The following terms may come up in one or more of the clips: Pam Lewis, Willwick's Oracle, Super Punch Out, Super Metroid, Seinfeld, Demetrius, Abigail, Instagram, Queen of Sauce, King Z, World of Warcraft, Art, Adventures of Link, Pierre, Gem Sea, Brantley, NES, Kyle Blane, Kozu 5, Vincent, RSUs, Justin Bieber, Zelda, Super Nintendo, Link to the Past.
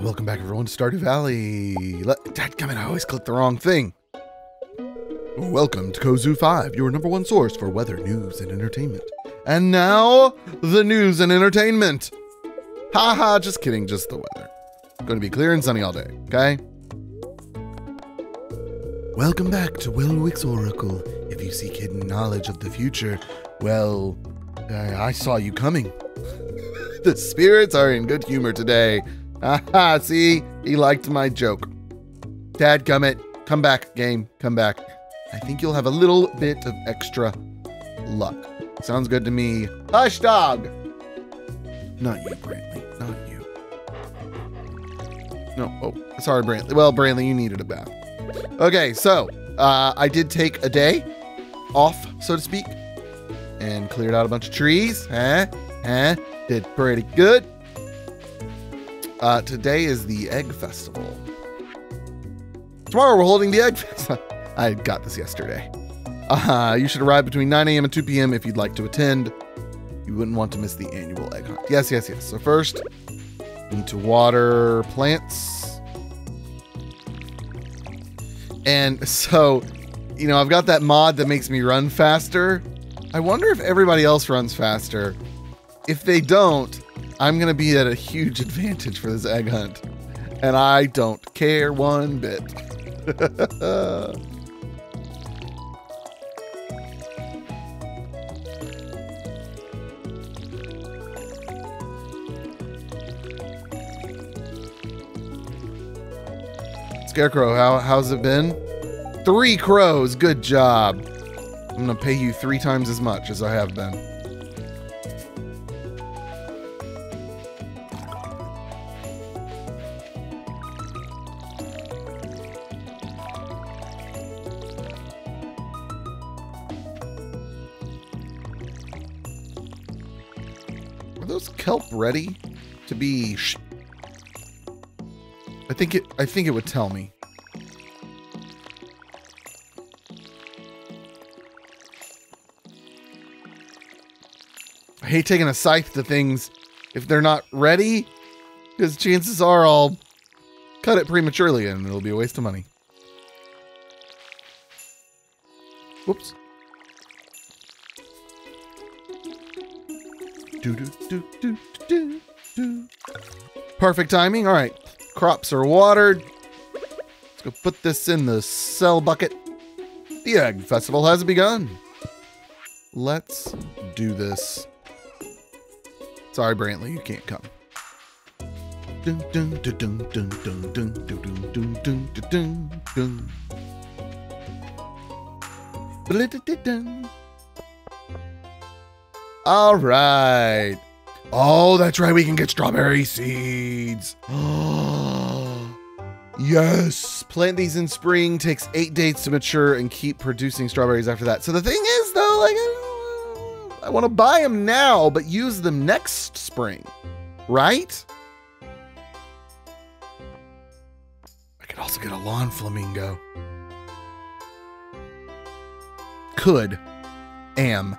Welcome back everyone to Stardew Valley. Dadgummit, I always click the wrong thing. Welcome to Kozu 5, your number one source for weather, news, and entertainment. And now, the news and entertainment. Haha, just kidding, just the weather. It's going to be clear and sunny all day, okay? Welcome back to Willwick's Oracle. If you seek hidden knowledge of the future, well, I saw you coming. The spirits are in good humor today. Haha, see? He liked my joke. Dadgummit, come back, game, come back. I think you'll have a little bit of extra luck. Sounds good to me. Hush, dog! Not you, Brantley. Not you. No, oh, sorry, Brantley. Well, Brantley, you needed a bath. Okay, so, I did take a day off, so to speak, and cleared out a bunch of trees, Did pretty good. Today is the Egg Festival. Tomorrow we're holding the Egg Festival. I got this yesterday. You should arrive between 9 a.m. and 2 p.m. if you'd like to attend. You wouldn't want to miss the annual egg hunt. Yes, yes, yes. So first, we need to water plants. And so, you know, I've got that mod that makes me run faster. I wonder if everybody else runs faster. If they don't, I'm going to be at a huge advantage for this egg hunt. And I don't care one bit. Scarecrow, how's it been? 3 crows, good job. I'm going to pay you 3 times as much as I have been. Kelp ready to be I think it would tell me. I hate taking a scythe to things if they're not ready, because chances are I'll cut it prematurely and it'll be a waste of money. Whoops. Do, do, do, do, do, do. Perfect timing. All right. Crops are watered. Let's go put this in the cell bucket. The Egg Festival has begun. Let's do this. Sorry, Brantley, you can't come. Dun, dun, dun, dun, dun, dun, dun, dun, dun, dun, dun, dun. Ba-da-da-da-dun. All right. Oh, that's right. We can get strawberry seeds. Yes. Plant these in spring. Takes 8 days to mature and keep producing strawberries after that. So the thing is, though, like, I want to buy them now, but use them next spring, right? I could also get a lawn flamingo. Could. Am.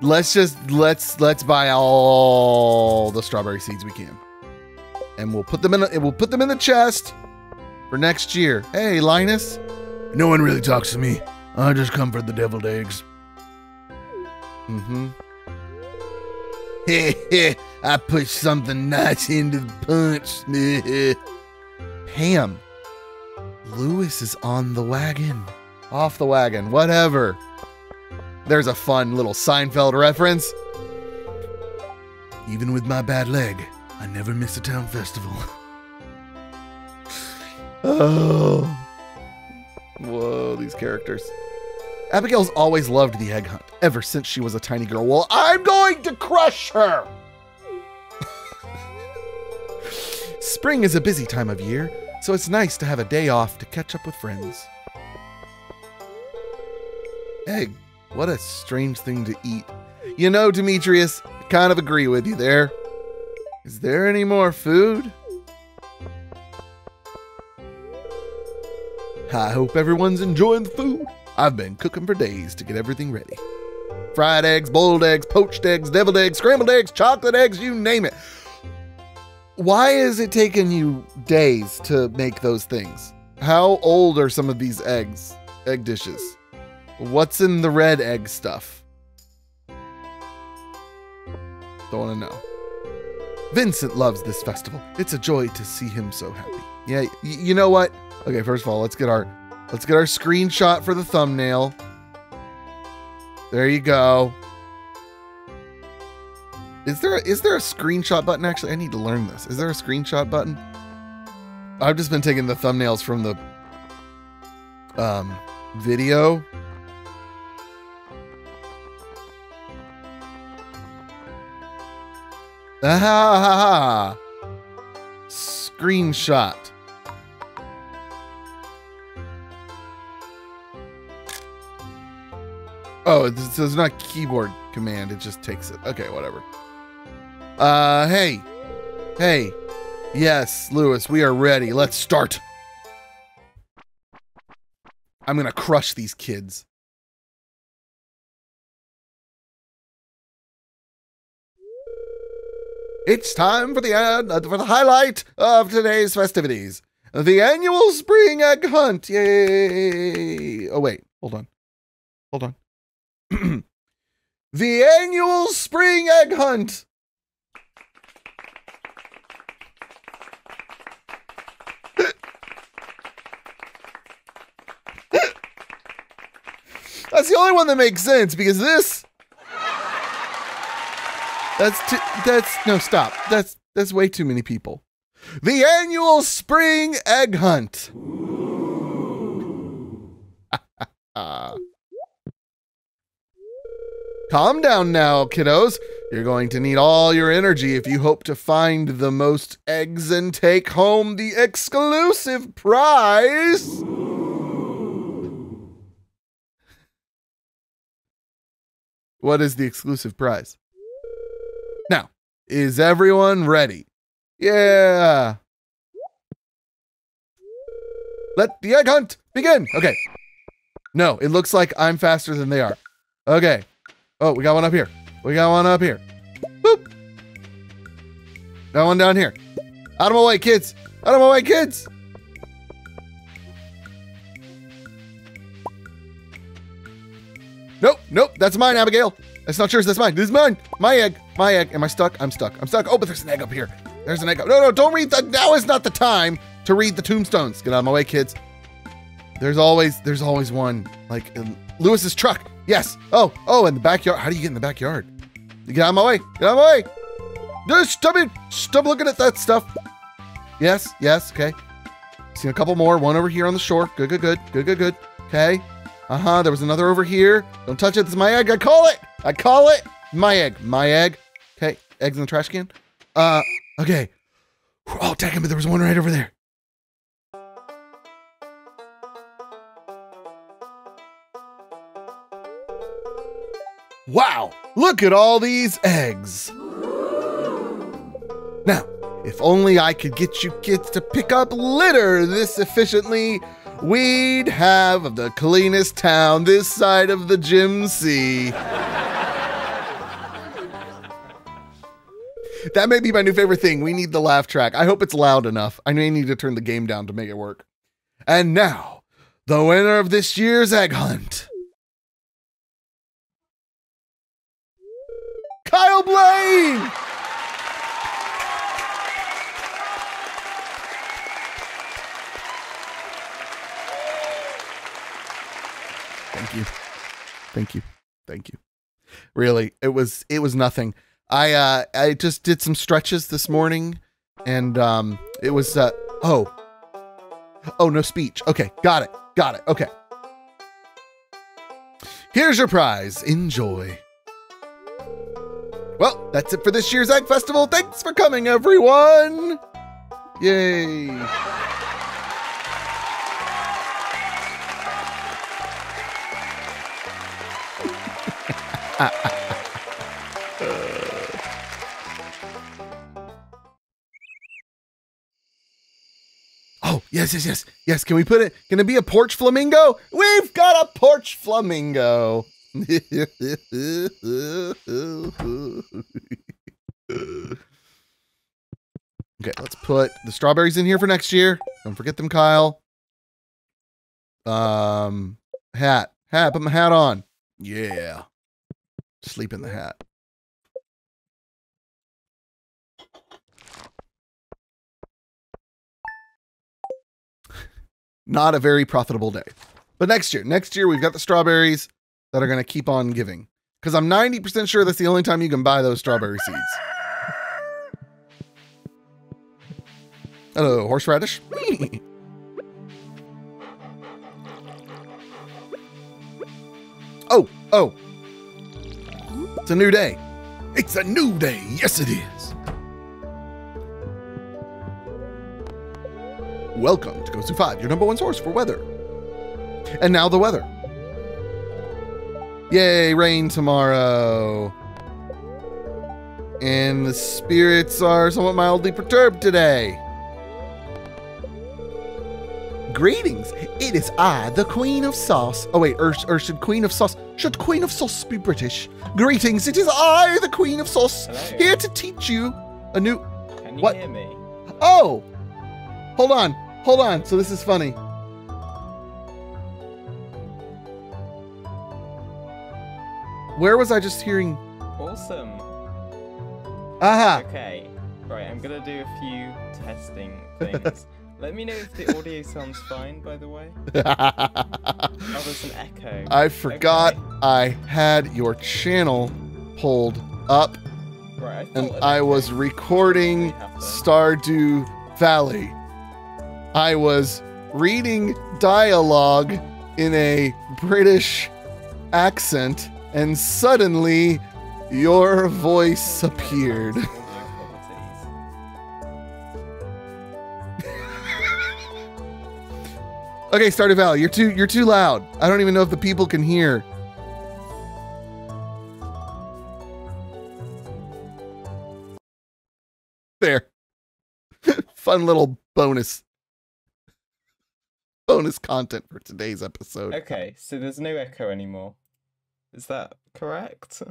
Let's buy all the strawberry seeds we can, and we'll put them in the chest for next year. Hey, Linus. No one really talks to me. I just come for the deviled eggs. Mm-hmm. Heh. I put something nice into the punch. Pam. Lewis is on the wagon. Off the wagon. Whatever. There's a fun little Seinfeld reference. Even with my bad leg, I never miss a town festival. Oh. Whoa, these characters. Abigail's always loved the egg hunt, ever since she was a tiny girl. Well, I'm going to crush her! Spring is a busy time of year, so it's nice to have a day off to catch up with friends. Egg. What a strange thing to eat. You know, Demetrius, I kind of agree with you there. Is there any more food? I hope everyone's enjoying the food. I've been cooking for days to get everything ready. fried eggs, boiled eggs, poached eggs, deviled eggs, scrambled eggs, chocolate eggs, you name it. Why is it taking you days to make those things? How old are some of these eggs, egg dishes? What's in the red egg stuff? Don't want to know. Vincent loves this festival. It's a joy to see him so happy. Yeah, you know what? Okay, first of all, let's get our screenshot for the thumbnail. There you go. Is there a screenshot button? Actually, I need to learn this. Is there a screenshot button? I've just been taking the thumbnails from the video. Ah, screenshot. Oh, so it's not keyboard command. It just takes it. Okay, whatever. Hey. Yes, Lewis, we are ready. Let's start. I'm gonna crush these kids. It's time for the highlight of today's festivities. The annual spring egg hunt. Yay. Oh, wait. Hold on. The annual spring egg hunt. That's the only one that makes sense, because this... Stop. That's way too many people. The annual spring egg hunt. Calm down now, kiddos. You're going to need all your energy if you hope to find the most eggs and take home the exclusive prize. What is the exclusive prize? Now, is everyone ready? Yeah. Let the egg hunt begin. Okay. No, it looks like I'm faster than they are. Okay. Oh, we got one up here. Boop. Got one down here. Out of my way, kids. Nope, that's mine, Abigail. That's not yours, that's mine. This is mine. My egg. Am I stuck? I'm stuck. Oh, but there's an egg up here. There's an egg up. No, don't read that. Now is not the time to read the tombstones. Get out of my way, kids. There's always one. Like in Lewis's truck. Yes. Oh, in the backyard. How do you get in the backyard? Get out of my way. Stop looking at that stuff. Yes, okay. Seen a couple more. One over here on the shore. Good. Okay. There was another over here. Don't touch it. This is my egg. I call it. My egg. Okay. Eggs in the trash can. Okay. Oh, dang it, but there was one right over there. Wow. Look at all these eggs. Now, if only I could get you kids to pick up litter this efficiently, we'd have the cleanest town this side of the Gem Sea. That may be my new favorite thing. We need the laugh track. I hope it's loud enough. I may need to turn the game down to make it work. And now, the winner of this year's egg hunt. Kyle Blane! Thank you. Really, it was nothing. I just did some stretches this morning, and it was oh, no speech. Okay, got it. Okay, here's your prize. Enjoy. Well, that's it for this year's Egg Festival. Thanks for coming, everyone. Yay. Oh, yes, can we put it? Can it be a porch flamingo? We've got a porch flamingo. Okay, let's put the strawberries in here for next year. Don't forget them, Kyle. Hat. Hat, put my hat on. Yeah. Sleep in the hat. Not a very profitable day. But next year we've got the strawberries that are going to keep on giving. Because I'm 90% sure that's the only time you can buy those strawberry seeds. Hello, horseradish. Oh, oh. It's a new day. It's a new day. Yes, it is. Welcome to Kozu 5, your #1 source for weather. And now the weather. Yay, rain tomorrow. And the spirits are somewhat mildly perturbed today. Greetings. It is I, the Queen of Sauce. Oh wait, or should Queen of Sauce be British? Greetings. It is I, the Queen of Sauce, hello, here to teach you a new. Can you what? Hear me? Oh, hold on, hold on. So this is funny. Where was I just hearing? Awesome. Aha. Okay. Right. I'm gonna do a few testing things. Let me know if the audio sounds fine, by the way. Oh, there's an echo. I forgot I had your channel pulled up, right, and I was recording Stardew Valley. I was reading dialogue in a British accent, and suddenly your voice appeared. Okay, Stardew Valley, you're too loud. I don't even know if the people can hear. There. Fun little bonus content for today's episode. Okay, so there's no echo anymore. Is that correct?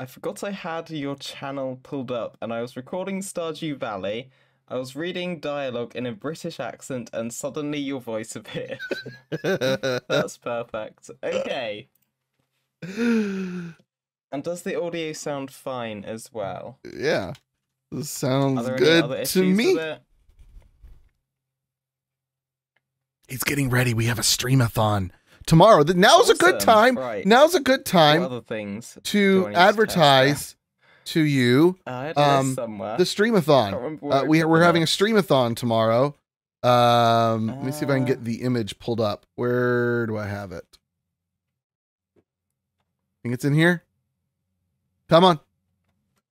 I forgot I had your channel pulled up, and I was recording Stardew Valley. I was reading dialogue in a British accent, and suddenly your voice appeared. That's perfect. Okay. And does the audio sound fine as well? Yeah. This sounds good to me. It's getting ready. We have a streamathon tomorrow. Now's awesome. A good time. Right. Now's a good time to advertise to you the streamathon. We're having a streamathon tomorrow. Let me see if I can get the image pulled up. Where do I have it? I think it's in here. Come on.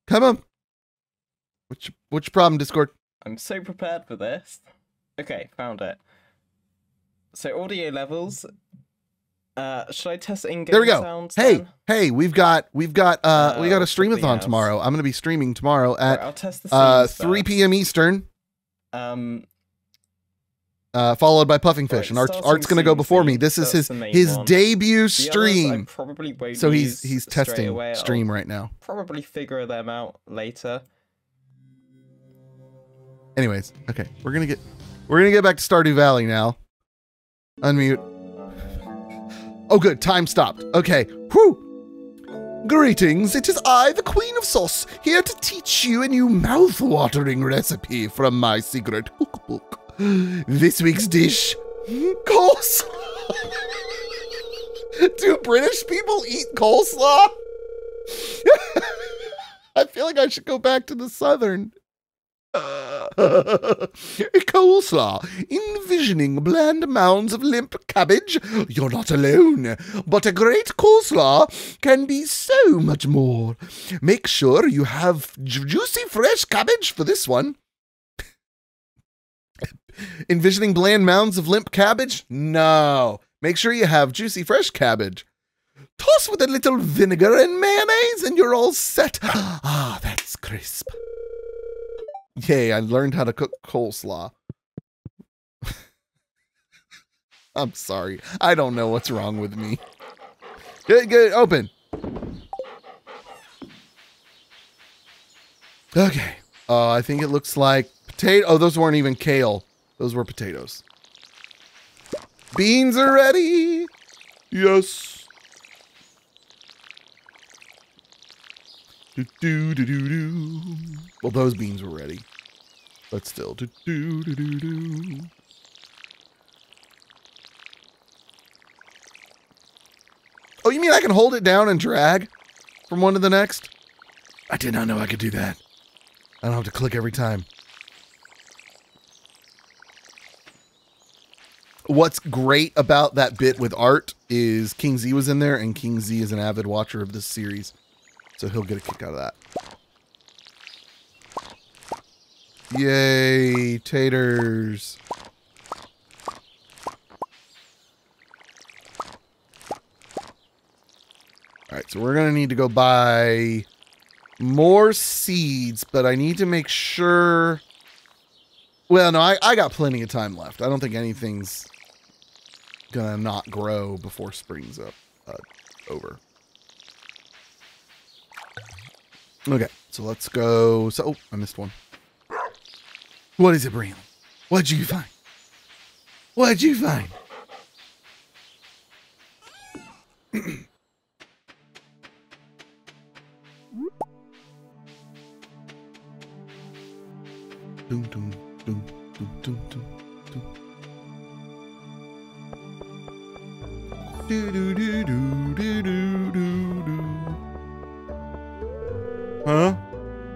Come on. Which problem, Discord? I'm so prepared for this. Okay, found it. So audio levels... should I test in-game sounds? There we go. Sounds, hey, we got a streamathon tomorrow. I'm gonna be streaming tomorrow at 3 p.m. Eastern. Followed by Puffing Fish, and Art's gonna go before me. This is his debut stream. Probably won't, so he's testing stream right now. Probably figure them out later. Anyways, okay, we're gonna get back to Stardew Valley now. Unmute. Oh, good. Time stopped. Okay. Whew. Greetings. It is I, the Queen of Sauce, here to teach you a new mouth-watering recipe from my secret cookbook. This week's dish, coleslaw. Do British people eat coleslaw? I feel like I should go back to the Southern. Coleslaw. Envisioning bland mounds of limp cabbage, you're not alone. But a great coleslaw can be so much more. Make sure you have juicy fresh cabbage for this one. Envisioning bland mounds of limp cabbage? No. Make sure you have juicy fresh cabbage. Toss with a little vinegar and mayonnaise and you're all set. Ah, that's crisp. Yay, I learned how to cook coleslaw. I'm sorry. I don't know what's wrong with me. Get it open. Okay. I think it looks like potato. Oh, those weren't even kale. Those were potatoes. Beans are ready. Yes. Do-do-do-do-do. Well, those beans were ready. But still. Do-do-do-do-do. Oh, you mean I can hold it down and drag from one to the next? I did not know I could do that. I don't have to click every time. What's great about that bit with Art is King Z was in there, and King Z is an avid watcher of this series. So he'll get a kick out of that. Yay, taters. Alright, so we're going to need to go buy more seeds, but I need to make sure... Well, no, I got plenty of time left. I don't think anything's going to not grow before spring's up over. Okay, so let's go. So, oh, I missed one. What is it, Brantley? What'd you find? What'd you find? Doom, doom, doom, doom, doom, doom, doom. Do, do, do, do, do, do, do, do. Huh?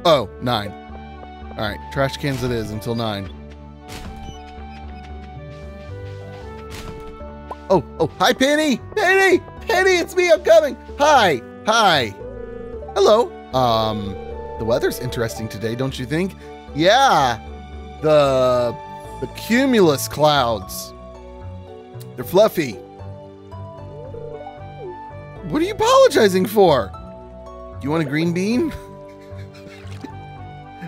Oh, 9. All right, trash cans it is until 9. Oh, oh, hi, Penny! Penny! Penny, it's me, I'm coming! Hi! Hi! Hello! The weather's interesting today, don't you think? Yeah, the cumulus clouds. They're fluffy. What are you apologizing for? You want a green bean?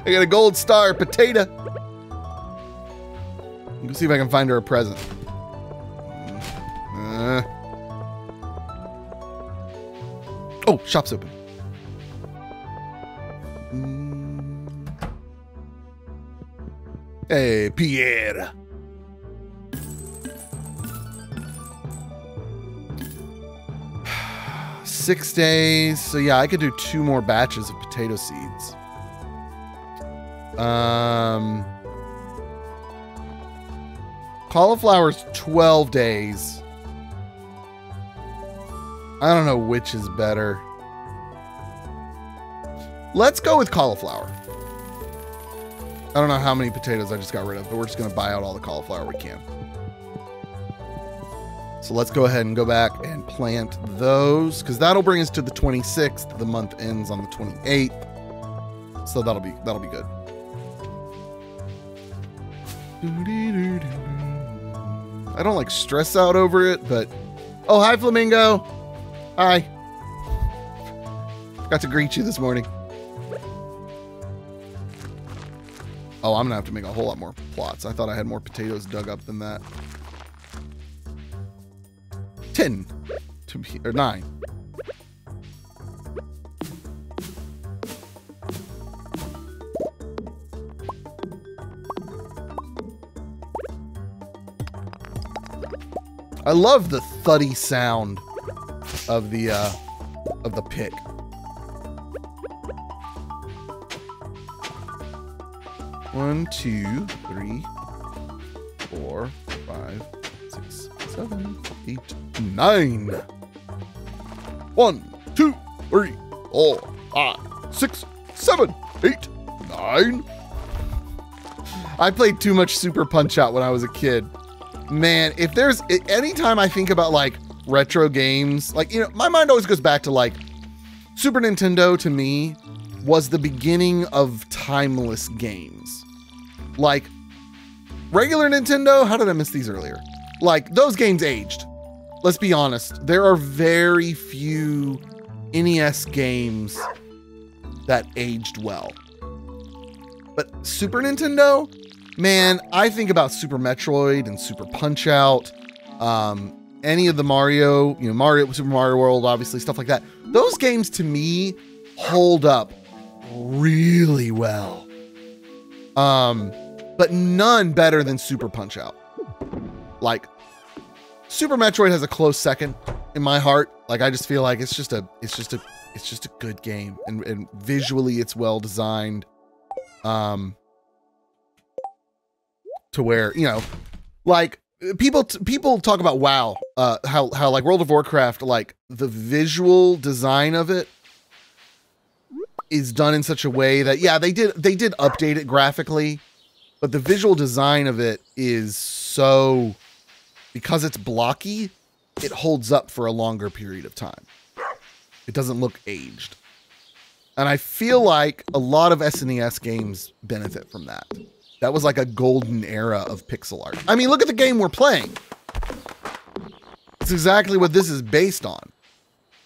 I got a gold star potato. Let's see if I can find her a present. Oh, shop's open. Hey, Pierre. Six days. So yeah, I could do 2 more batches of potato seeds. Cauliflower's 12 days. I don't know which is better. Let's go with cauliflower. I don't know how many potatoes I just got rid of, but we're just going to buy out all the cauliflower we can. So let's go ahead and go back and plant those, because that'll bring us to the 26th. The month ends on the 28th, so that'll be good. I don't like stress out over it, but oh, hi, Flamingo. Hi. Got to greet you this morning. Oh, I'm gonna have to make a whole lot more plots. I thought I had more potatoes dug up than that. 10 to be, or 9. I love the thuddy sound of the pick. One, 2, 3, 4, 5, 6, 7, 8, 9. 1, 2, 3, 4, 5, 6, 7, 8, 9. I played too much Super Punch Out when I was a kid. Man, if there's any time I think about like retro games, like, you know, my mind always goes back to like Super Nintendo to me was the beginning of timeless games. Like, regular Nintendo, how did I miss these earlier? Like, those games aged. Let's be honest. There are very few NES games that aged well. But Super Nintendo, man, I think about Super Metroid and Super Punch Out, any of the Mario, Super Mario World, obviously, stuff like that. Those games, to me, hold up really well. But none better than Super Punch Out. Like, Super Metroid has a close second in my heart. Like, I just feel like it's just a good game, and visually it's well designed. To where, like people talk about WoW, how like World of Warcraft, like the visual design of it is done in such a way that, yeah, they did update it graphically, but the visual design of it is so, because it's blocky, it holds up for a longer period of time. It doesn't look aged. And I feel like a lot of SNES games benefit from that. That was like a golden era of pixel art. I mean, look at the game we're playing. It's exactly what this is based on.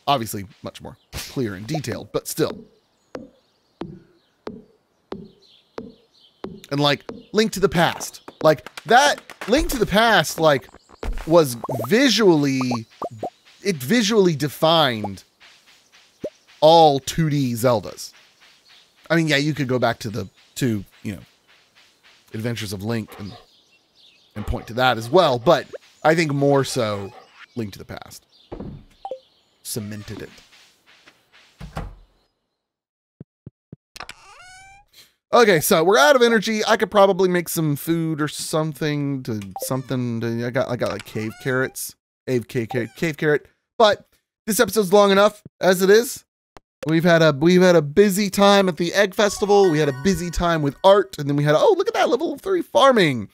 Obviously, much more clear and detailed, but still. And like, Link to the Past. Like, that Link to the Past, like, was visually... It visually defined... all 2D Zeldas. I mean, yeah, you could go back to Adventures of Link and point to that as well, but I think more so Link to the Past cemented it. Okay, so we're out of energy. I could probably make some food or something I got like cave carrots. Cave carrot. But this episode's long enough as it is. We've had a busy time at the Egg Festival. We had a busy time with Art, and then we had oh, look at that, level 3 farming,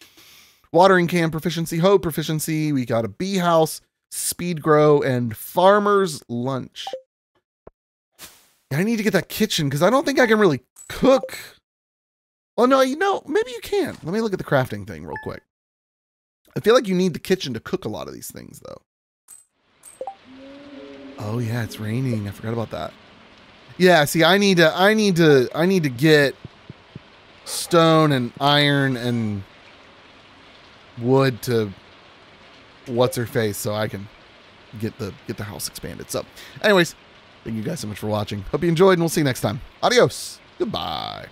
watering can proficiency, hoe proficiency. We got a bee house, speed grow, and farmer's lunch. I need to get that kitchen because I don't think I can really cook. Well, no, maybe you can. Let me look at the crafting thing real quick. I feel like you need the kitchen to cook a lot of these things, though. Oh yeah, it's raining. I forgot about that. Yeah, see, I need to get stone and iron and wood to what's her face so I can get the house expanded. So, anyways, thank you guys so much for watching. Hope you enjoyed, and we'll see you next time. Adios. Goodbye.